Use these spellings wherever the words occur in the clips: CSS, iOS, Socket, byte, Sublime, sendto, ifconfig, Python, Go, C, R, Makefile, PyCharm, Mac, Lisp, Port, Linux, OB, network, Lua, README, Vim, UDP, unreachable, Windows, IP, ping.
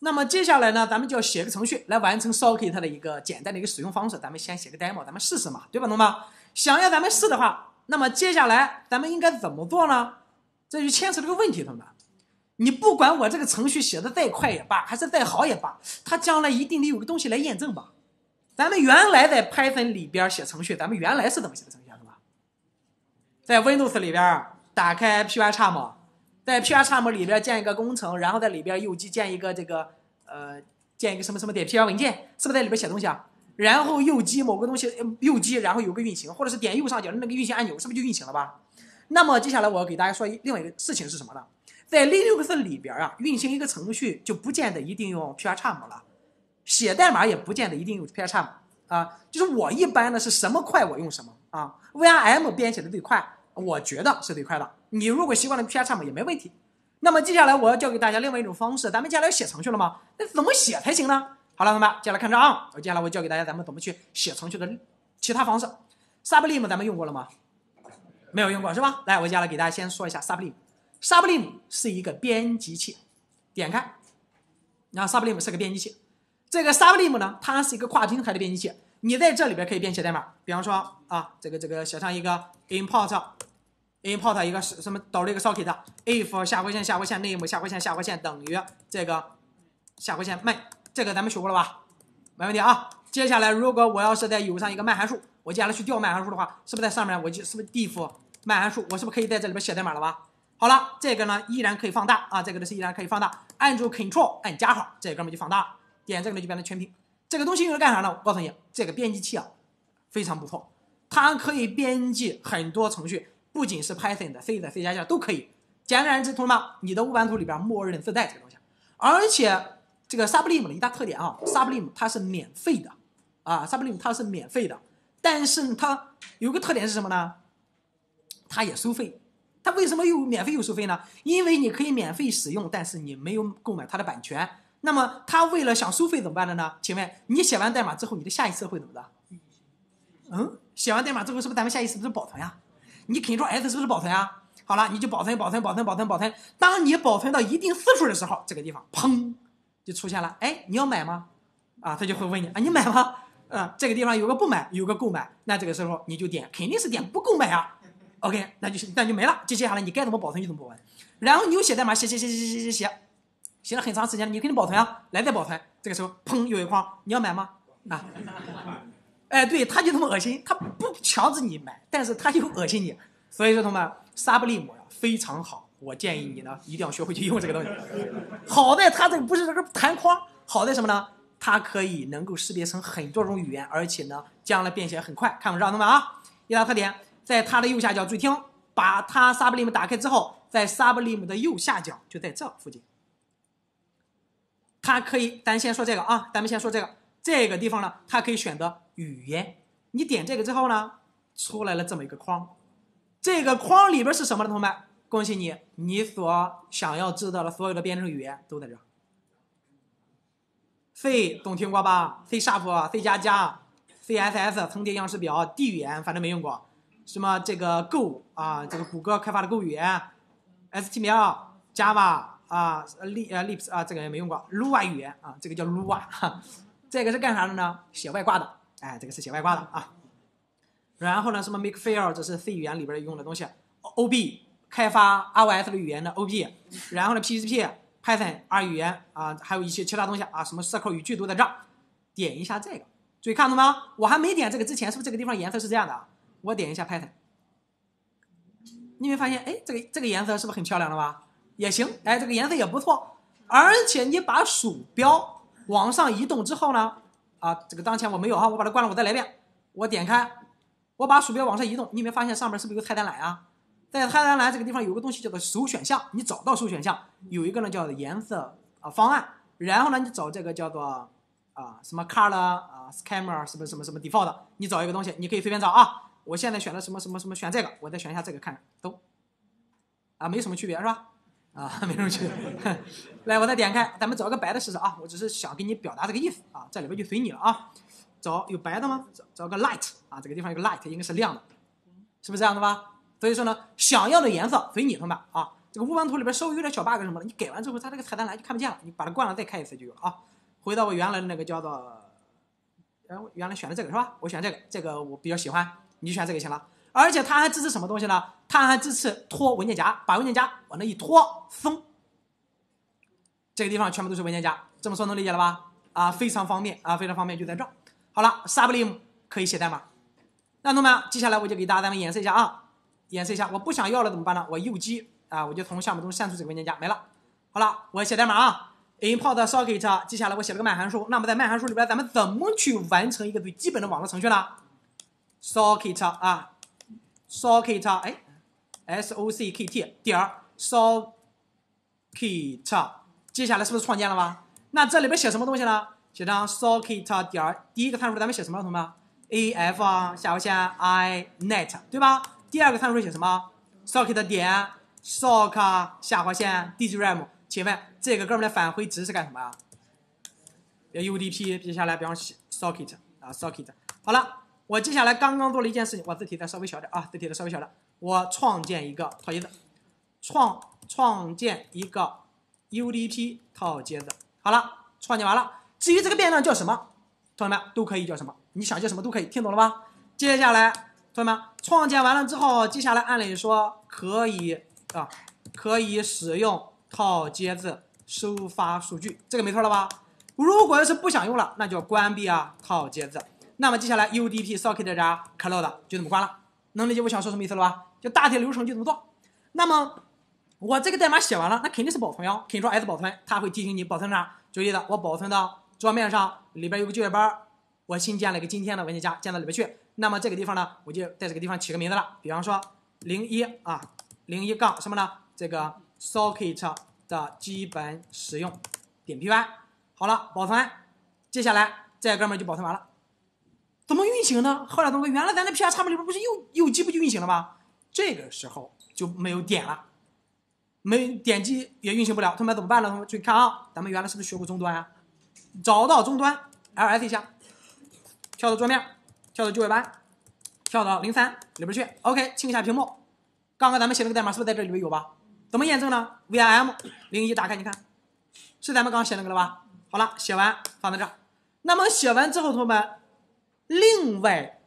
那么接下来呢，咱们就要写个程序来完成 Socket 它的一个简单的一个使用方式。咱们先写个 demo， 咱们试试嘛，对吧，同学们？想要咱们试的话，那么接下来咱们应该怎么做呢？这就牵扯这个问题，同学们。你不管我这个程序写的再快也罢，还是再好也罢，它将来一定得有个东西来验证吧。咱们原来在 Python 里边写程序，咱们原来是怎么写的程序，是吧？在 Windows 里边打开 PyCharm。 在 PyCharm 里边建一个工程，然后在里边右击建一个这个建一个什么什么点 PY 文件，是不是在里边写东西啊？然后右击某个东西，右击然后有个运行，或者是点右上角的那个运行按钮，是不是就运行了吧？那么接下来我要给大家说另外一个事情是什么呢？在 Linux 里边啊，运行一个程序就不见得一定用 PyCharm 了，写代码也不见得一定用 PyCharm 啊。就是我一般呢是什么快我用什么啊 ，VRM 编写的最快。 我觉得是最快的。你如果习惯了 PyCharm 也没问题。那么接下来我要教给大家另外一种方式。咱们接下来要写程序了吗？那怎么写才行呢？好了，同学们，接下来看着啊，我接下来我教给大家咱们怎么去写程序的其他方式。Sublime 咱们用过了吗？没有用过是吧？来，我接下来给大家先说一下 Sublime。Sublime 是一个编辑器，点开，然后 Sublime 是个编辑器。这个 Sublime 呢，它是一个跨平台的编辑器。你在这里边可以编写代码，比方说啊，这个写上一个 import 一个什么导入一个 socket if 下划线下划线 name 下划线下划线等于这个下划线 my， 这个咱们学过了吧？没问题啊。接下来如果我要是再有上一个 my 函数，我接下来去调 my 函数的话，是不是在上面我就是不是 diff my 函数，我是不是可以在这里边写代码了吧？好了，这个呢依然可以放大啊，这个呢是依然可以放大，按住 Ctrl 按加号，这个哥们就放大了，点这个呢就变成全屏。这个东西用来干啥呢？我告诉你，这个编辑器啊非常不错，它可以编辑很多程序。 不仅是 Python 的 C 的 C 加加都可以。简而言之，同学们，你的5版图里边默认自带这个东西。而且这个 Sublime 的一大特点啊 ，Sublime 它是免费的啊 ，Sublime 它是免费的。但是它有个特点是什么呢？它也收费。它为什么又免费又收费呢？因为你可以免费使用，但是你没有购买它的版权。那么它为了想收费怎么办的呢？请问你写完代码之后，你的下一次会怎么的？写完代码之后是不是咱们下一次是不是保存呀？ 你Ctrl S 是不是保存啊？好了，你就保存。当你保存到一定次数的时候，这个地方砰就出现了。哎，你要买吗？啊，他就会问你啊，你买吗？这个地方有个不买，有个购买。那这个时候你就点，肯定是点不购买啊。OK， 那就没了。接下来你该怎么保存就怎么保存。然后你又写代码，写了很长时间，你肯定保存啊，来再保存。这个时候砰又一框，你要买吗？啊。哎，对，他就这么恶心，他不强制你买，但是他就恶心你。所以说，同学们 ，Sublime 呀非常好，我建议你呢一定要学会去用这个东西。好在它这个不是这个弹框，好在什么呢？它可以能够识别成很多种语言，而且呢将来编写很快。看文章，同学们啊，一大特点，在它的右下角注意听，把它 Sublime 打开之后，在 Sublime 的右下角就在这附近，它可以，咱先说这个啊，咱们先说这个。 这个地方呢，它可以选择语言。你点这个之后呢，出来了这么一个框。这个框里边是什么呢？同学们，恭喜你，你所想要知道的所有的编程语言都在这儿。C 总听过吧 ？C Sharp、C 加加、CSS 层叠样式表、D 语言，反正没用过。什么这个 Go 啊，这个谷歌开发的 Go 语言 ，HTML、Java 啊 ，Lips 啊，这个也没用过。Lua 语言啊，这个叫 Lua。 这个是干啥的呢？写外挂的，哎，这个是写外挂的啊。然后呢，什么 Makefile 这是 C 语言里边用的东西 ，OB 开发 iOS 的语言的 OB， 然后呢 PHP、Python R 语言啊，还有一些其他东西啊，什么 Circle 语句都在这儿。点一下这个，注意看到没有？我还没点这个之前，是不是这个地方颜色是这样的啊？我点一下 Python， 你会发现，哎，这个颜色是不是很漂亮了吧？也行，哎，这个颜色也不错，而且你把鼠标。 往上移动之后呢，啊，这个当前我没有啊，我把它关了，我再来一遍。我点开，我把鼠标往上移动，你有没有发现上面是不是有个菜单栏啊？在菜单栏这个地方有个东西叫做首选项，你找到首选项，有一个呢叫做颜色啊方案，然后呢你找这个叫做啊什么 color 啊 schema 什么什么什么 default， 你找一个东西，你可以随便找啊。我现在选了什么什么什么，选这个，我再选一下这个看看，都啊没什么区别是吧？ 啊，没人去。来，我再点开，咱们找个白的试试啊。我只是想给你表达这个意思啊，这里边就随你了啊。找有白的吗？找个 light 啊，这个地方有个 light， 应该是亮的，是不是这样的吧？所以说呢，想要的颜色随你，同学们啊。这个乌邦图里边稍微有点小 bug 什么的，你改完之后，它这个菜单栏就看不见了，你把它关了再看一次就有了啊。回到我原来的那个叫做，我原来选的这个是吧？我选这个，这个我比较喜欢，你就选这个行了。而且它还支持什么东西呢？它还支持拖文件夹，把文件夹往那一拖，松，这个地方全部都是文件夹。这么说能理解了吧？啊，非常方便啊，非常方便，就在这。好了 ，Sublime 可以写代码。那同学们，接下来我就给咱们演示一下啊，演示一下。我不想要了怎么办呢？我右击啊，我就从项目中删除这个文件夹，没了。好了，我写代码啊 ，import socket。接下来我写了个慢函数。那么在慢函数里边，咱们怎么去完成一个最基本的网络程序呢 ？socket 啊 ，socket 哎 ，socket 点 socket。接下来是不是创建了吧？那这里边写什么东西呢？写上 socket 点第一个参数咱们写什么？同学们 ，af 啊，下划线 i net 对吧？第二个参数写什么 ？socket 点 sock 下划线 dram。请问这个哥们的返回值是干什么啊 ？UDP 接下来比方 socket 啊 socket。好了，我接下来刚刚做了一件事情，我字体再稍微小点啊，字体再稍微小点。我创建一个套接的，创建一个 UDP 套接的。好了，创建完了。至于这个变量叫什么，同学们都可以叫什么，你想叫什么都可以，听懂了吧？接下来，同学们创建完了之后，接下来按理说可以啊，可以使用套接字收发数据，这个没错了吧？如果要是不想用了，那就关闭啊套接字。那么接下来 UDP socket 加 cloud 就这么关了，能理解我想说什么意思了吧？就大体流程就这么做。那么我这个代码写完了，那肯定是保存呀 ，Ctrl S 保存，它会提醒你保存哪。注意的，我保存到桌面上，里边有个就业班，我新建了一个今天的文件夹，建到里边去。那么这个地方呢，我就在这个地方起个名字了，比方说01啊， 01杠什么呢？这个 socket 的基本使用点 py。好了，保存。接下来这哥们就保存完了。怎么运行呢？后来同学，原来咱的 PyCharm 里边不是右击不就运行了吗？这个时候就没有点了。没点击也运行不了，同学们怎么办呢？同学们注意看啊，咱们原来是不是学过终端啊？找到终端 ，ls 一下，跳到桌面，跳到就业班，跳到03里边去。OK， 清一下屏幕。刚刚咱们写了个代码，是不是在这里边有吧？怎么验证呢 ？vim01 打开，你看，是咱们刚刚写那个了吧？好了，写完放在这。那么写完之后，同学们，另外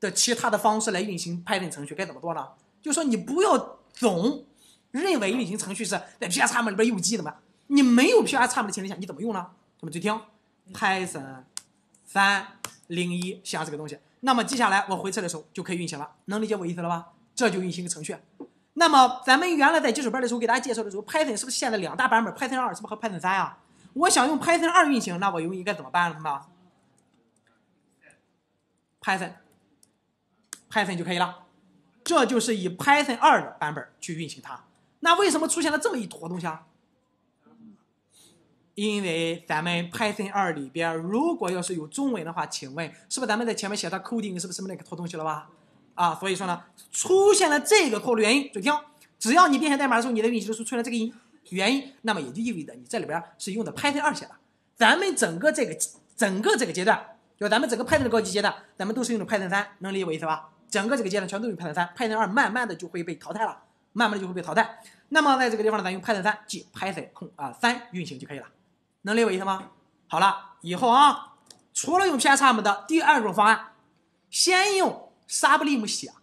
的其他的方式来运行 Python 程序该怎么做呢？就是说你不要总。认为运行程序是在 PyCharm 里边右击的嘛？你没有 PyCharm 的前提下，你怎么用呢？同学们注意听 ，Python 301下这个东西。那么接下来我回车的时候就可以运行了，能理解我意思了吧？这就运行个程序。那么咱们原来在基础班的时候给大家介绍的时候 ，Python 是不是现在两大版本 ？Python 2是不是和 Python 3啊？我想用 Python 2运行，那我应该怎么办呢？同学们 ，Python 就可以了。这就是以 Python 2的版本去运行它。那为什么出现了这么一坨东西啊？因为咱们 Python 2里边，如果要是有中文的话，请问是不是咱们在前面写它 coding 是不是那个坨东西了吧？啊，所以说呢，出现了这个错的原因，注意听，只要你编写代码的时候，你的运行的时候出现了这个原因，那么也就意味着你这里边是用的 Python 2写的。咱们整个这个阶段，就咱们整个 Python 的高级阶段，咱们都是用的 Python 3，能理解我意思吧？整个这个阶段全都用 Python 3， Python 2慢慢的就会被淘汰了，慢慢的就会被淘汰。那么在这个地方呢，咱用 Python 3即 Python 3运行就可以了，能理解我意思吗？好了，以后啊，除了用 PyCharm 的第二种方案，先用 Sublime 写，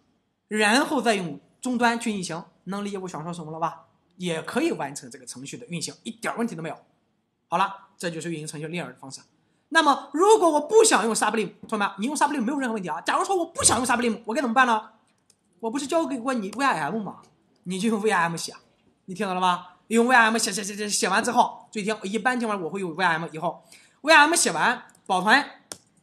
然后再用终端去运行，能理解我想说什么了吧？也可以完成这个程序的运行，一点问题都没有。好了，这就是运行程序另一种方式。那么，如果我不想用 Sublime， 同学们，你用 Sublime 没有任何问题啊。假如说我不想用 Sublime， 我该怎么办呢？我不是教给过你 Vim 吗？你就用 Vim 写，你听到了吧？用 Vim 写完之后，注意听，一般情况我会用 Vim， 以后 Vim 写完保存，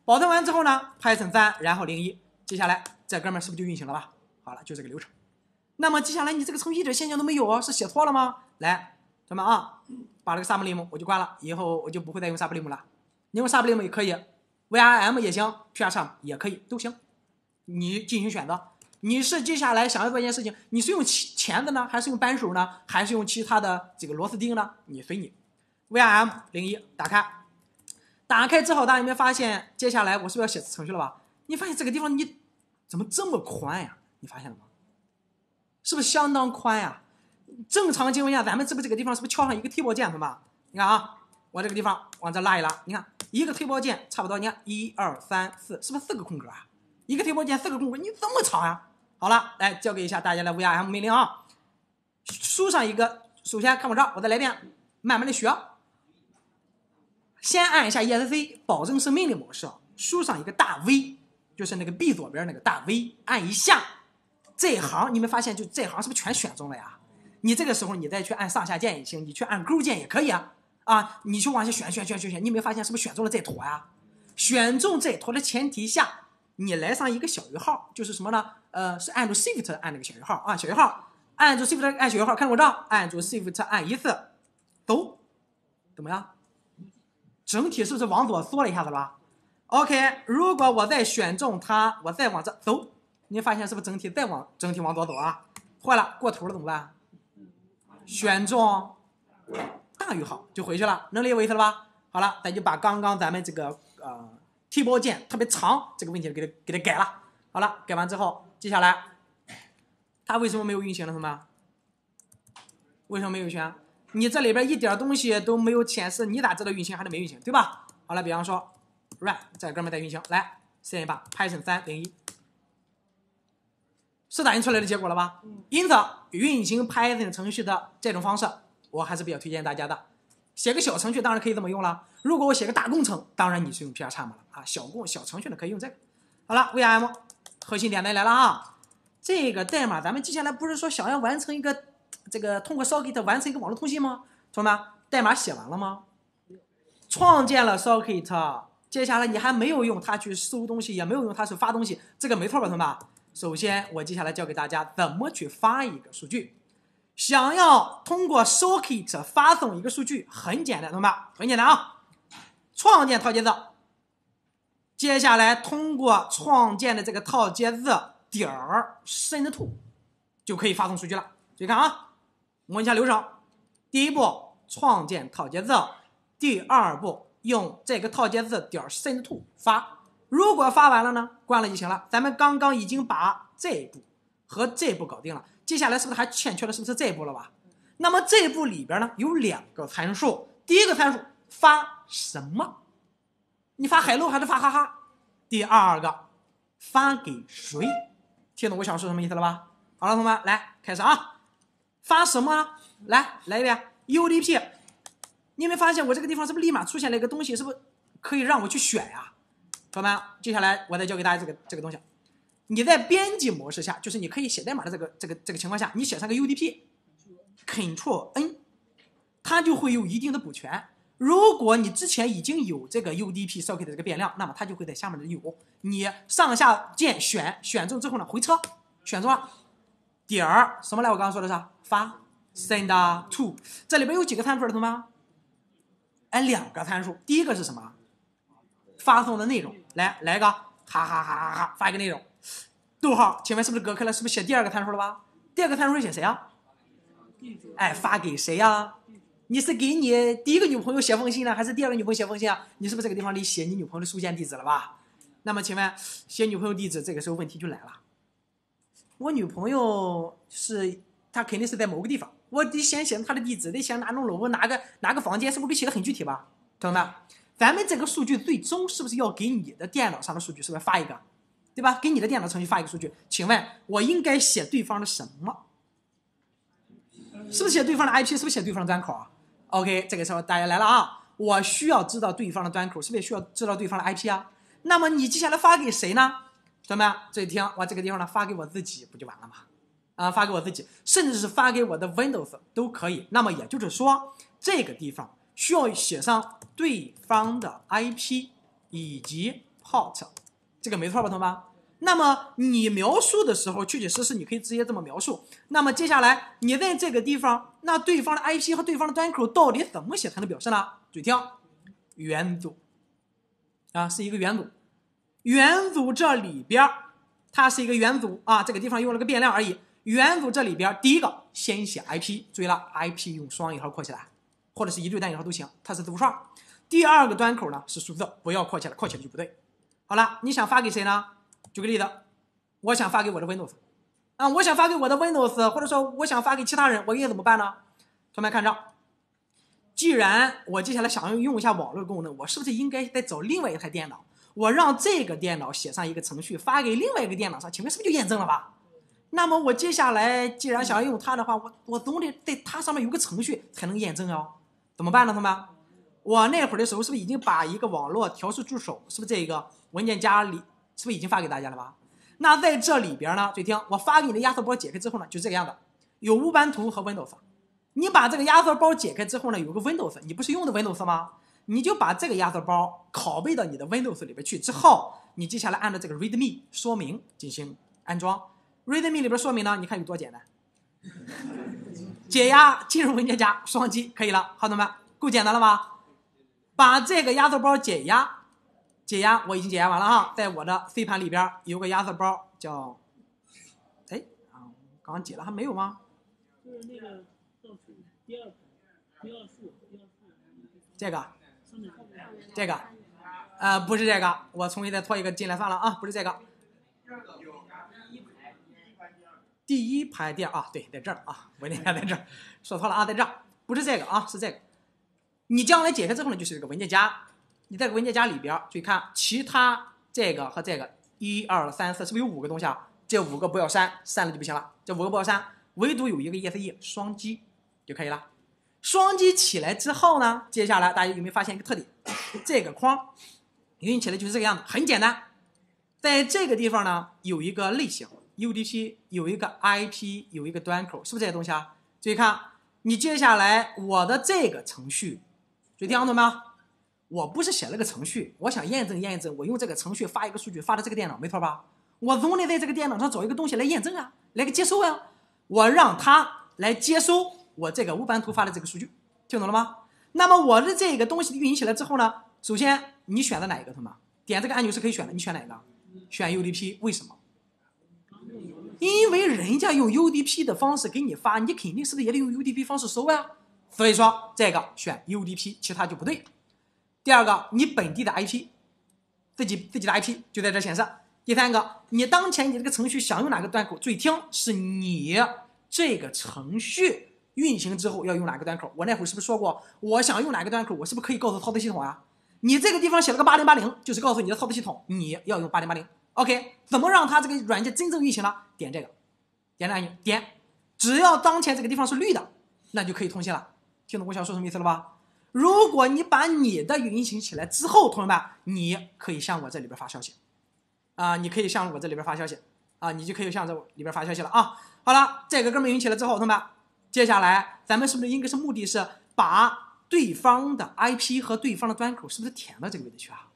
保存完之后呢 ，Python 3，然后01，接下来这哥们是不是就运行了吧？好了，就这个流程。那么接下来你这个程序一点现象都没有哦，是写错了吗？来，同学们啊，把这个 Sublime 我就关了，以后我就不会再用 Sublime 了。你用 Sublime 也可以 ，Vim 也行 ，PyCharm 也可以，都行。你进行选择，你是接下来想要做一件事情，你是用钳子呢，还是用扳手呢，还是用其他的这个螺丝钉呢？你随你。Vim01 打开，打开之后，大家有没有发现，接下来我是不是要写程序了吧？你发现这个地方你怎么这么宽呀？你发现了吗？是不是相当宽呀？正常情况下，咱们这个地方是不是敲上一个 T 拨键，对吧？你看啊，我这个地方往这拉一拉，你看一个 T 拨键差不多，你看1、2、3、4，是不是四个空格啊？一个 T 拨键四个空格，你这么长呀、啊？好了，来教给一下大家的 VRM 命令啊。输上一个，首先看我这，我再来一遍，慢慢的学。先按一下 ESC， 保证是命令模式，输上一个大 V， 就是那个 B 左边那个大 V， 按一下。 这一行你们发现，就这一行是不是全选中了呀？你这个时候你再去按上下键也行，你去按勾键也可以啊。啊，你去往下选，你没发现是不是选中了这坨呀？选中这坨的前提下，你来上一个小于号，就是什么呢？是按住 Shift 按那个小于号啊，小于号，按住 Shift 按小于号，看我这，按住 Shift 按一次，走，怎么样？整体是不是往左缩了一下子吧 ？OK， 如果我再选中它，我再往这走。 你发现是不是整体再往左走啊？坏了，过头了怎么办？选中大于号就回去了，能理解我意思了吧？好了，咱就把刚刚咱们这个T 拨键特别长这个问题给它改了。好了，改完之后，接下来它为什么没有运行了？同学们，为什么没有运行？你这里边一点东西都没有显示，你咋知道运行还是没运行，对吧？好了，比方说 run 这哥们在运行，来试验一把 Python 3.01。 是打印出来的结果了吧？因此，运行 Python 程序的这种方式，我还是比较推荐大家的。写个小程序当然可以这么用了。如果我写个大工程，当然你是用 PyCharm 了啊。小程序呢可以用这个。好了 ，VM 核心点来了啊。这个代码咱们接下来不是说想要完成一个这个通过 Socket 完成一个网络通信吗？同学们，代码写完了吗？创建了 Socket， 接下来你还没有用它去收东西，也没有用它去发东西，这个没错吧，同学们？ 首先，我接下来教给大家怎么去发一个数据。想要通过 Socket 发送一个数据，很简单，同学们，很简单啊！创建套件字，接下来通过创建的这个套件字点儿 sendto 就可以发送数据了。注意看啊，摸一下流程：第一步，创建套件字；第二步，用这个套件字点儿 sendto 发。 如果发完了呢？关了就行了。咱们刚刚已经把这一步和这一步搞定了，接下来是不是还欠缺的？是不是这一步了吧？那么这一步里边呢，有两个参数。第一个参数发什么？你发hello还是发哈哈？第二个发给谁？听懂我想说什么意思了吧？好了，同学们，来开始啊！发什么呢？来一遍 UDP。你没发现我这个地方是不是立马出现了一个东西？是不是可以让我去选呀、啊？ 同学们，接下来我再教给大家这个东西。你在编辑模式下，就是你可以写代码的这个情况下，你写上个 UDP，Ctrl+N， 它就会有一定的补全。如果你之前已经有这个 UDP socket 的这个变量，那么它就会在下面有。你上下键选中之后呢，回车选中了点儿什么来？我刚刚说的是发 sendto， 这里边有几个参数的，同学们？哎，两个参数。第一个是什么？ 发送的内容，来一个哈哈哈哈哈，发一个内容，逗号，前面是不是隔开了？是不是写第二个参数了吧？第二个参数写谁啊？哎，发给谁呀、啊？你是给你第一个女朋友写封信呢，还是第二个女朋友写封信啊？你是不是这个地方里写你女朋友的收件地址了吧？那么请问写女朋友地址，这个时候问题就来了。我女朋友是她肯定是在某个地方，我得先写她的地址，得写哪栋楼，哪个房间，是不是写的很具体吧？同学们。 咱们这个数据最终是不是要给你的电脑上的数据，是不是发一个，对吧？给你的电脑程序发一个数据，请问我应该写对方的什么？是不是写对方的 IP？ 是不是写对方的端口啊 ？OK， 这个时候大家来了啊，我需要知道对方的端口，是不是需要知道对方的 IP 啊？那么你接下来发给谁呢？同学们，注意听，我这个地方呢发给我自己不就完了吗？啊，发给我自己，甚至是发给我的 Windows 都可以。那么也就是说，这个地方。 需要写上对方的 IP 以及 Port， 这个没错吧，同学们？那么你描述的时候，具体实施你可以直接这么描述。那么接下来你在这个地方，那对方的 IP 和对方的端口到底怎么写才能表示呢？注意听，元组啊，是一个元组。元组这里边它是一个元组啊，这个地方用了个变量而已。元组这里边第一个先写 IP， 注意了 ，IP 用双引号括起来。 或者是一对单引号都行，它是字符串。第二个端口呢是数字，不要括起来，括起来就不对。好了，你想发给谁呢？举个例子，我想发给我的 Windows，啊，我想发给我的 Windows， 或者说我想发给其他人，我应该怎么办呢？同学们看这，既然我接下来想用一下网络功能，我是不是应该再找另外一台电脑？我让这个电脑写上一个程序发给另外一个电脑上，请问是不是就验证了吧？那么我接下来既然想要用它的话，我总得在它上面有个程序才能验证哦。怎么办呢，同学们？我那会儿的时候是不是已经把一个网络调试助手，是不是这个文件夹里，是不是已经发给大家了吧？那在这里边呢，注意听，我发给你的压缩包解开之后呢，就这个样子，有乌班图和 Windows。你把这个压缩包解开之后呢，有个 Windows， 你不是用的 Windows 吗？你就把这个压缩包拷贝到你的 Windows 里边去之后，你接下来按照这个 README 说明进行安装。README 里边说明呢，你看有多简单，解压进入文件夹双击可以了。好，同学们，够简单了吧？把这个压缩包解压。解压我已经解压完了哈，在我的 C 盘里边有个压缩包叫，哎啊，刚解了还没有吗？就是那个倒数第二数。这个，不是这个，我重新再拖一个进来算了啊，不是这个。第一排第二啊，对，在这儿啊，文件夹在这儿，说错了啊，在这儿，不是这个啊，是这个。你将来解开之后呢，就是这个文件夹。你在文件夹里边注意看，其他这个和这个1、2、3、4，是不是有5个东西啊？这5个不要删，删了就不行了。这5个不要删，唯独有一个 ESE 双击就可以了。双击起来之后呢，接下来大家有没有发现一个特点？这个框运起来就是这个样子，很简单。在这个地方呢，有一个类型 UDP， 有一个 IP， 有一个端口，是不是这些东西啊？注意看，你接下来我的这个程序，注意听懂没？我不是写了个程序，我想验证，我用这个程序发一个数据发到这个电脑，没错吧？我总得在这个电脑上找一个东西来验证啊，来个接收啊，我让它来接收我这个乌班图发的这个数据，听懂了吗？那么我的这个东西运行起来之后呢，首先你选择哪一个，同学们？点这个按钮是可以选的，你选哪一个？选 UDP， 为什么？因为人家用 UDP 的方式给你发，你肯定是不是也得用 UDP 方式收啊？所以说这个选 UDP， 其他就不对。第二个，你本地的 IP， 自己的 IP 就在这显示。第三个，你当前你这个程序想用哪个端口，注意听，是你这个程序运行之后要用哪个端口。我那会儿是不是说过，我想用哪个端口，我是不是可以告诉操作系统啊？你这个地方写了个8080，就是告诉你的操作系统你要用8080。OK， 怎么让它这个软件真正运行呢？点这个，点按钮，点，只要当前这个地方是绿的，那就可以通信了。听懂我想说什么意思了吧？如果你把你的运行起来之后，同学们，你可以向我这里边发消息，啊，你可以向我这里边发消息，啊，你就可以向这里边发消息了啊。好了，这个哥们运行起来之后，同学们，接下来咱们是不是应该是目的是把对方的 IP 和对方的端口是不是填到这个位置去啊？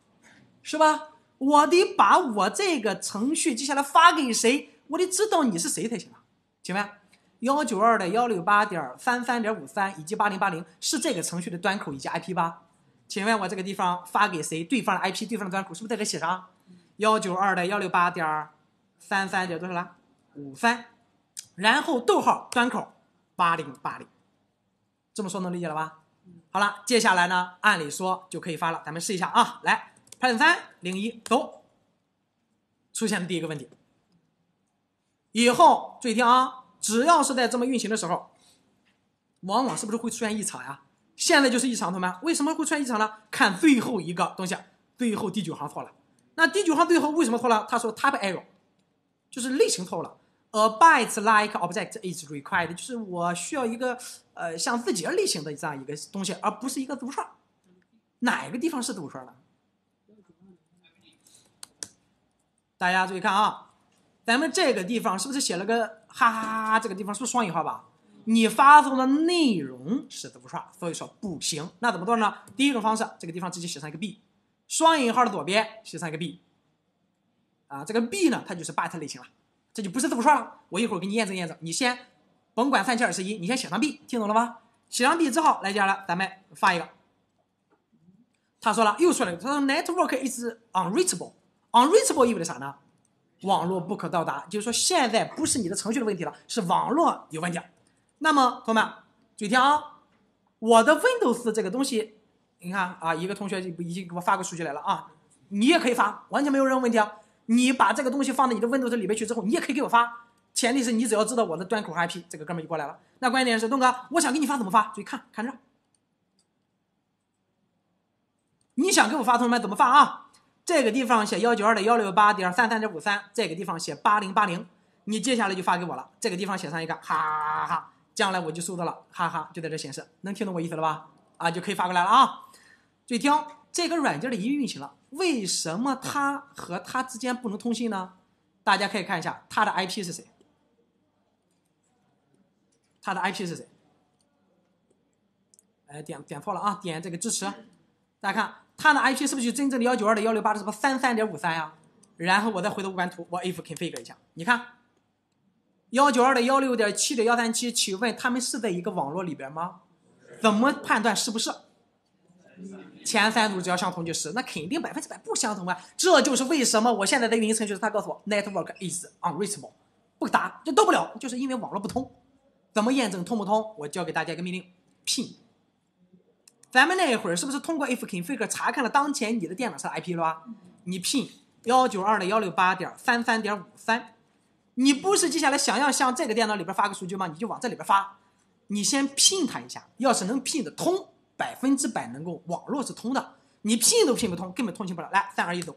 是吧？我得把我这个程序接下来发给谁，我得知道你是谁才行啊，请问？192.168.33.53以及8080是这个程序的端口以及 IP 吧？请问我这个地方发给谁？对方的 IP、对方的端口是不是在这写上192.168.33.53？然后逗号端口8080，这么说能理解了吧？好了，接下来呢，按理说就可以发了，咱们试一下啊，来 ，Python 301走，出现了第一个问题。以后注意听啊。只要是在这么运行的时候，往往是不是会出现异常呀？现在就是异常，同学们，为什么会出现异常呢？看最后一个东西，最后第9行错了。那第9行最后为什么错了？他说 type error， 就是类型错了。A byte like object is required， 就是我需要一个像自己的类型的这样一个东西，而不是一个独串。哪个地方是独串呢？大家注意看啊。咱们这个地方是不是写了个哈哈哈哈？这个地方是不是双引号吧？你发送的内容是独串，所以说不行。那怎么做呢？第一种方式，这个地方直接写上一个 b， 双引号的左边写上一个 b， 啊，这个 b 呢，它就是 byte 类型了，这就不是独串了。我一会儿给你验证，你先甭管3721，你先写上 b， 听懂了吗？写上 b 之后，来接下来咱们发一个。他说了，又说了，他说 network is unreachable，unreachable 意味着啥呢？网络不可到达，就是说现在不是你的程序的问题了，是网络有问题。那么同学们注意听啊，我的 Windows 这个东西，你看啊，一个同学已经给我发个数据来了啊，你也可以发，完全没有任何问题啊。你把这个东西放在你的 Windows 里面去之后，你也可以给我发。前提是你只要知道我的端口 IP， 这个哥们就过来了。那关键是，东哥，我想给你发怎么发？注意看着，你想给我发，同学们怎么发啊？这个地方写192.168.33.53，这个地方写8080，你接下来就发给我了。这个地方写上一个哈哈，将来我就收到了，哈哈，就在这显示，能听懂我意思了吧？啊，就可以发过来了啊。注意听，这个软件的已经运行了，为什么它和它之间不能通信呢？大家可以看一下它的 IP 是谁。 它的 IP 是谁？哎，点错了啊！点这个支持，大家看它的 IP 是不是就真正的192.168.33.53呀？然后我再回到物管图，我 ifconfig 一下，你看192.16.7.137，请问他们是在一个网络里边吗？怎么判断是不是？前三组只要相同就是，那肯定100%不相同啊！这就是为什么我现在的运行程序它告诉我 network is unreachable， 不打就动不了，就是因为网络不通。 怎么验证通不通？我教给大家一个命令 ，ping。咱们那一会儿是不是通过 ifconfig 查看了当前你的电脑上的 IP 了吧？你 ping 192.168.33.53，你不是接下来想要向这个电脑里边发个数据吗？你就往这里边发，你先 ping 它一下，要是能 ping 的通，100%能够网络是通的。你 ping 都 ping 不通，根本通信不了。来，3、2、1走。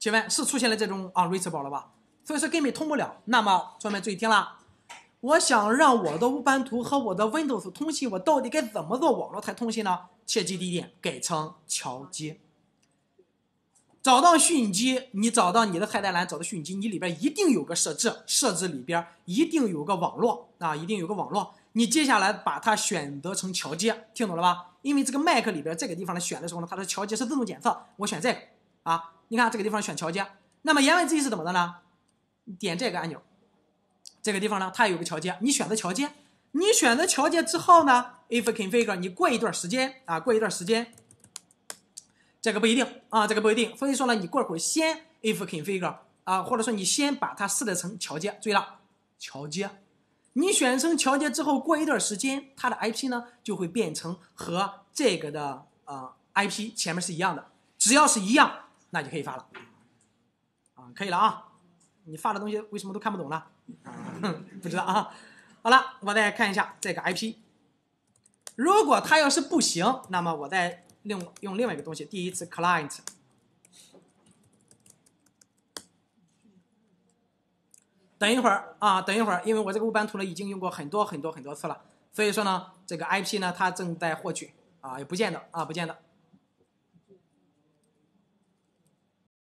请问是出现了这种unreachable了吧？ 所以说根本通不了。那么，同学们注意听了，我想让我的乌班图和我的 Windows 通信，我到底该怎么做网络才通信呢？切记第一点，改成桥接。找到虚拟机，你找到你的菜单栏，找到虚拟机，你里边一定有个设置，设置里边一定有个网络啊，一定有个网络。你接下来把它选择成桥接，听懂了吧？因为这个 Mac 里边这个地方来选的时候呢，它的桥接是自动检测，我选这个啊，你看这个地方选桥接。那么言外之意是怎么的呢？ 点这个按钮，这个地方呢，它有个桥接，你选择桥接，你选择桥接之后呢 ，ifconfig 你过一段时间啊，过一段时间，这个不一定啊，这个不一定，所以说呢，你过会儿先 ifconfig 啊，或者说你先把它设置成桥接，注意了，桥接，你选成桥接之后，过一段时间，它的 IP 呢就会变成和这个的IP 前面是一样的，只要是一样，那就可以发了，啊，可以了啊。 你发的东西为什么都看不懂了？不知道啊。好了，我再看一下这个 IP。如果它要是不行，那么我再用另外一个东西。第一次 client， 等一会儿啊，等一会儿，因为我这个物班图呢已经用过很多次了，所以说呢，这个 IP 呢它正在获取啊，也不见得啊，不见得。